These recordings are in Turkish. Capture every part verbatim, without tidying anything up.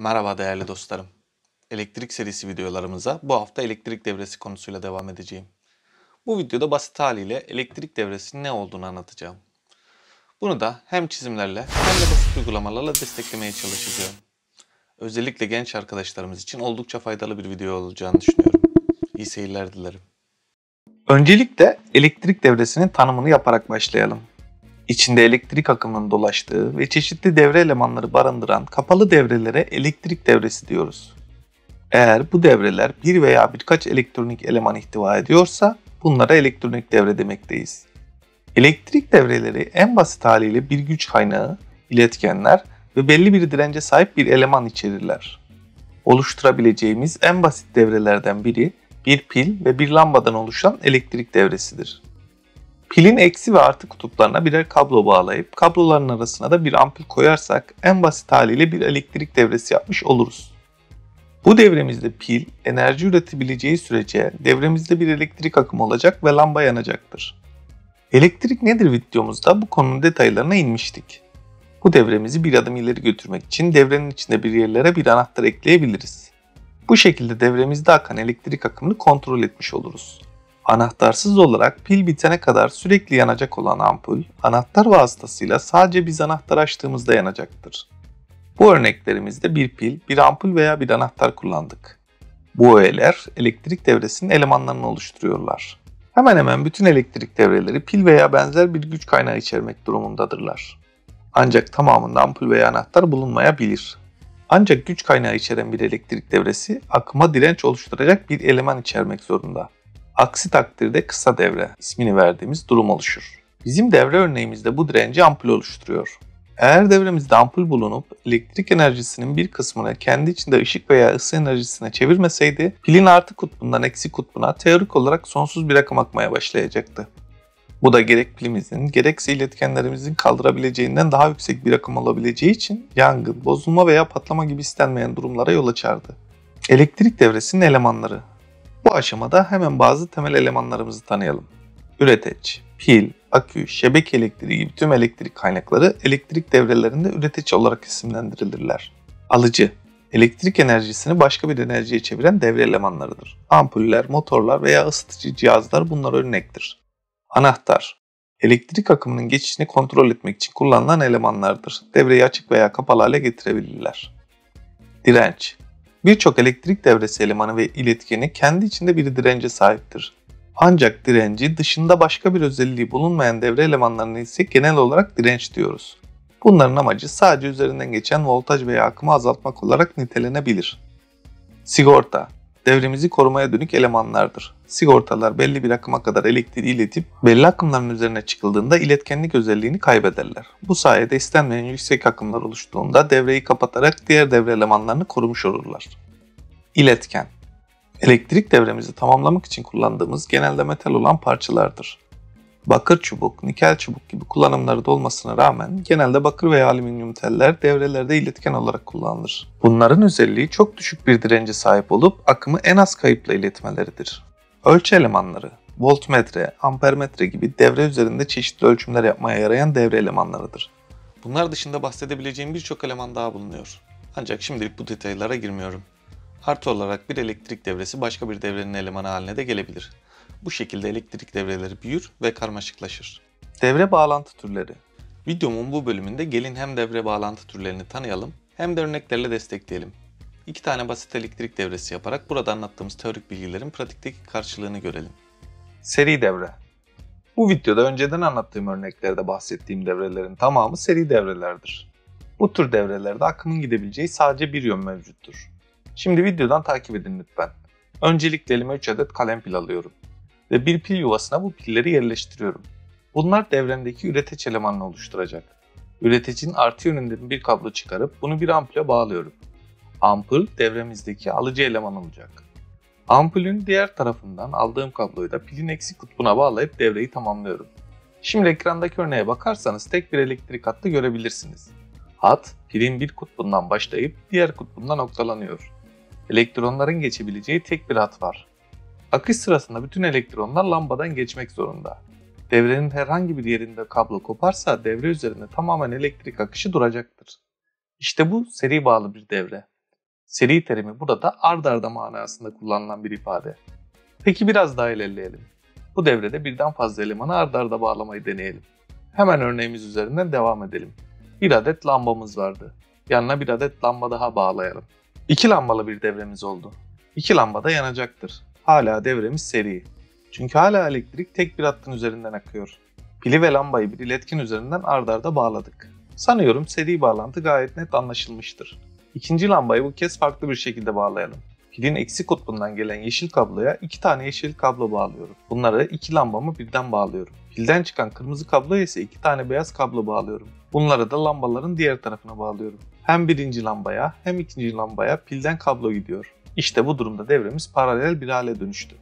Merhaba değerli dostlarım. Elektrik serisi videolarımıza bu hafta elektrik devresi konusuyla devam edeceğim. Bu videoda basit haliyle elektrik devresinin ne olduğunu anlatacağım. Bunu da hem çizimlerle hem de basit uygulamalarla desteklemeye çalışacağım. Özellikle genç arkadaşlarımız için oldukça faydalı bir video olacağını düşünüyorum. İyi seyirler dilerim. Öncelikle elektrik devresinin tanımını yaparak başlayalım. İçinde elektrik akımının dolaştığı ve çeşitli devre elemanları barındıran kapalı devrelere elektrik devresi diyoruz. Eğer bu devreler bir veya birkaç elektronik eleman ihtiva ediyorsa bunlara elektronik devre demekteyiz. Elektrik devreleri en basit haliyle bir güç kaynağı, iletkenler ve belli bir dirence sahip bir eleman içerirler. Oluşturabileceğimiz en basit devrelerden biri bir pil ve bir lambadan oluşan elektrik devresidir. Pilin eksi ve artı kutuplarına birer kablo bağlayıp kabloların arasına da bir ampul koyarsak en basit haliyle bir elektrik devresi yapmış oluruz. Bu devremizde pil enerji üretebileceği sürece devremizde bir elektrik akımı olacak ve lamba yanacaktır. Elektrik nedir videomuzda bu konunun detaylarına inmiştik. Bu devremizi bir adım ileri götürmek için devrenin içinde bir yerlere bir anahtar ekleyebiliriz. Bu şekilde devremizde akan elektrik akımını kontrol etmiş oluruz. Anahtarsız olarak pil bitene kadar sürekli yanacak olan ampul, anahtar vasıtasıyla sadece biz anahtar açtığımızda yanacaktır. Bu örneklerimizde bir pil, bir ampul veya bir anahtar kullandık. Bu öğeler elektrik devresinin elemanlarını oluşturuyorlar. Hemen hemen bütün elektrik devreleri pil veya benzer bir güç kaynağı içermek durumundadırlar. Ancak tamamında ampul veya anahtar bulunmayabilir. Ancak güç kaynağı içeren bir elektrik devresi akıma direnç oluşturacak bir eleman içermek zorunda. Aksi takdirde kısa devre ismini verdiğimiz durum oluşur. Bizim devre örneğimizde bu direnci ampul oluşturuyor. Eğer devremizde ampul bulunup elektrik enerjisinin bir kısmını kendi içinde ışık veya ısı enerjisine çevirmeseydi, pilin artı kutbundan eksi kutbuna teorik olarak sonsuz bir akım akmaya başlayacaktı. Bu da gerek pilimizin gerekse iletkenlerimizin kaldırabileceğinden daha yüksek bir akım olabileceği için yangın, bozulma veya patlama gibi istenmeyen durumlara yol açardı. Elektrik devresinin elemanları. Bu aşamada hemen bazı temel elemanlarımızı tanıyalım. Üreteç, pil, akü, şebeke elektriği gibi tüm elektrik kaynakları elektrik devrelerinde üreteç olarak isimlendirilirler. Alıcı, elektrik enerjisini başka bir enerjiye çeviren devre elemanlarıdır. Ampuller, motorlar veya ısıtıcı cihazlar bunlar örnektir. Anahtar, elektrik akımının geçişini kontrol etmek için kullanılan elemanlardır. Devreyi açık veya kapalı hale getirebilirler. Direnç, birçok elektrik devresi elemanı ve iletkeni kendi içinde bir dirence sahiptir. Ancak direnci dışında başka bir özelliği bulunmayan devre elemanlarını ise genel olarak direnç diyoruz. Bunların amacı sadece üzerinden geçen voltaj veya akımı azaltmak olarak nitelenebilir. Sigorta, devremizi korumaya dönük elemanlardır. Sigortalar belli bir akıma kadar elektriği iletip belli akımların üzerine çıkıldığında iletkenlik özelliğini kaybederler. Bu sayede istenmeyen yüksek akımlar oluştuğunda devreyi kapatarak diğer devre elemanlarını korumuş olurlar. İletken, elektrik devremizi tamamlamak için kullandığımız genelde metal olan parçalardır. Bakır çubuk, nikel çubuk gibi kullanımları da olmasına rağmen genelde bakır veya alüminyum teller devrelerde iletken olarak kullanılır. Bunların özelliği çok düşük bir dirence sahip olup akımı en az kayıpla iletmeleridir. Ölçü elemanları, voltmetre, ampermetre gibi devre üzerinde çeşitli ölçümler yapmaya yarayan devre elemanlarıdır. Bunlar dışında bahsedebileceğim birçok eleman daha bulunuyor. Ancak şimdilik bu detaylara girmiyorum. Artı olarak bir elektrik devresi başka bir devrenin elemanı haline de gelebilir. Bu şekilde elektrik devreleri büyür ve karmaşıklaşır. Devre bağlantı türleri. Videomun bu bölümünde gelin hem devre bağlantı türlerini tanıyalım hem de örneklerle destekleyelim. İki tane basit elektrik devresi yaparak burada anlattığımız teorik bilgilerin pratikteki karşılığını görelim. Seri devre. Bu videoda önceden anlattığım örneklerde bahsettiğim devrelerin tamamı seri devrelerdir. Bu tür devrelerde akımın gidebileceği sadece bir yön mevcuttur. Şimdi videodan takip edin lütfen. Öncelikle elime üç adet kalem pil alıyorum ve bir pil yuvasına bu pilleri yerleştiriyorum. Bunlar devremdeki üreteç elemanını oluşturacak. Üretecin artı yönünden bir kablo çıkarıp bunu bir ampule bağlıyorum. Ampul devremizdeki alıcı eleman olacak. Ampulün diğer tarafından aldığım kabloyu da pilin eksi kutbuna bağlayıp devreyi tamamlıyorum. Şimdi ekrandaki örneğe bakarsanız tek bir elektrik hattı görebilirsiniz. Hat pilin bir kutbundan başlayıp diğer kutbunda noktalanıyor. Elektronların geçebileceği tek bir hat var. Akış sırasında bütün elektronlar lambadan geçmek zorunda. Devrenin herhangi bir yerinde kablo koparsa devre üzerinde tamamen elektrik akışı duracaktır. İşte bu seri bağlı bir devre. Seri terimi burada ard arda manasında kullanılan bir ifade. Peki biraz daha ilerleyelim. Bu devrede birden fazla elemanı ard arda bağlamayı deneyelim. Hemen örneğimiz üzerinden devam edelim. Bir adet lambamız vardı. Yanına bir adet lamba daha bağlayalım. İki lambalı bir devremiz oldu. İki lamba da yanacaktır. Hala devremiz seri. Çünkü hala elektrik tek bir hattın üzerinden akıyor. Pili ve lambayı bir iletken üzerinden ard arda bağladık. Sanıyorum seri bağlantı gayet net anlaşılmıştır. İkinci lambayı bu kez farklı bir şekilde bağlayalım. Pilin eksi kutbundan gelen yeşil kabloya iki tane yeşil kablo bağlıyorum. Bunları iki lambamı birden bağlıyorum. Pilden çıkan kırmızı kabloya ise iki tane beyaz kablo bağlıyorum. Bunları da lambaların diğer tarafına bağlıyorum. Hem birinci lambaya hem ikinci lambaya pilden kablo gidiyor. İşte bu durumda devremiz paralel bir hale dönüştü.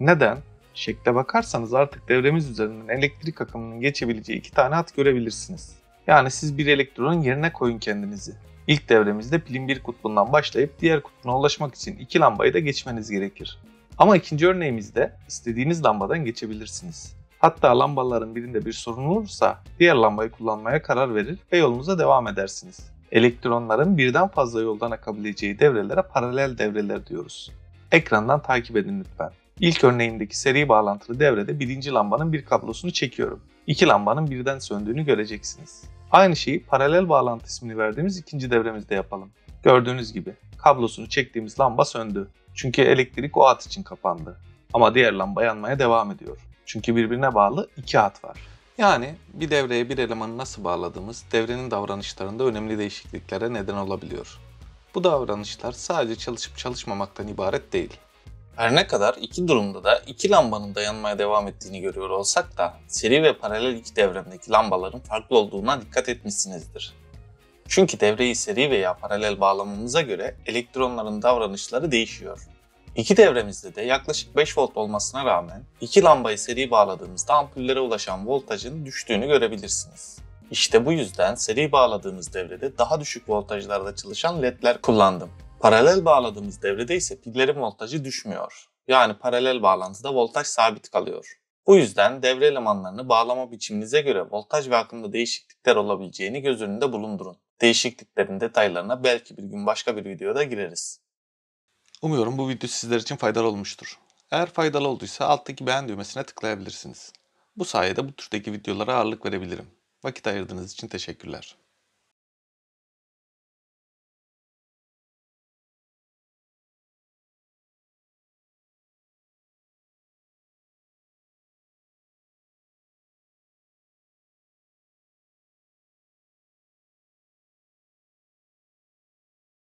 Neden? Şekle bakarsanız artık devremiz üzerinden elektrik akımının geçebileceği iki tane hat görebilirsiniz. Yani siz bir elektronun yerine koyun kendinizi. İlk devremizde pilin bir kutbundan başlayıp diğer kutbuna ulaşmak için iki lambayı da geçmeniz gerekir. Ama ikinci örneğimizde istediğiniz lambadan geçebilirsiniz. Hatta lambaların birinde bir sorun olursa diğer lambayı kullanmaya karar verir ve yolunuza devam edersiniz. Elektronların birden fazla yoldan akabileceği devrelere paralel devreler diyoruz. Ekrandan takip edin lütfen. İlk örneğimdeki seri bağlantılı devrede birinci lambanın bir kablosunu çekiyorum. İki lambanın birden söndüğünü göreceksiniz. Aynı şeyi paralel bağlantı ismini verdiğimiz ikinci devremizde yapalım. Gördüğünüz gibi kablosunu çektiğimiz lamba söndü. Çünkü elektrik o hat için kapandı. Ama diğer lamba yanmaya devam ediyor. Çünkü birbirine bağlı iki hat var. Yani bir devreye bir elemanı nasıl bağladığımız devrenin davranışlarında önemli değişikliklere neden olabiliyor. Bu davranışlar sadece çalışıp çalışmamaktan ibaret değil. Her ne kadar iki durumda da iki lambanın da yanmaya devam ettiğini görüyor olsak da seri ve paralel iki devremdeki lambaların farklı olduğuna dikkat etmişsinizdir. Çünkü devreyi seri veya paralel bağlamamıza göre elektronların davranışları değişiyor. İki devremizde de yaklaşık beş volt olmasına rağmen iki lambayı seri bağladığımızda ampullere ulaşan voltajın düştüğünü görebilirsiniz. İşte bu yüzden seri bağladığımız devrede daha düşük voltajlarda çalışan ledler kullandım. Paralel bağladığımız devrede ise pillerin voltajı düşmüyor. Yani paralel bağlantıda voltaj sabit kalıyor. Bu yüzden devre elemanlarını bağlama biçiminize göre voltaj ve akımda değişiklikler olabileceğini göz önünde bulundurun. Değişikliklerin detaylarına belki bir gün başka bir videoda gireriz. Umuyorum bu video sizler için faydalı olmuştur. Eğer faydalı olduysa alttaki beğen düğmesine tıklayabilirsiniz. Bu sayede bu türdeki videolara ağırlık verebilirim. Vakit ayırdığınız için teşekkürler.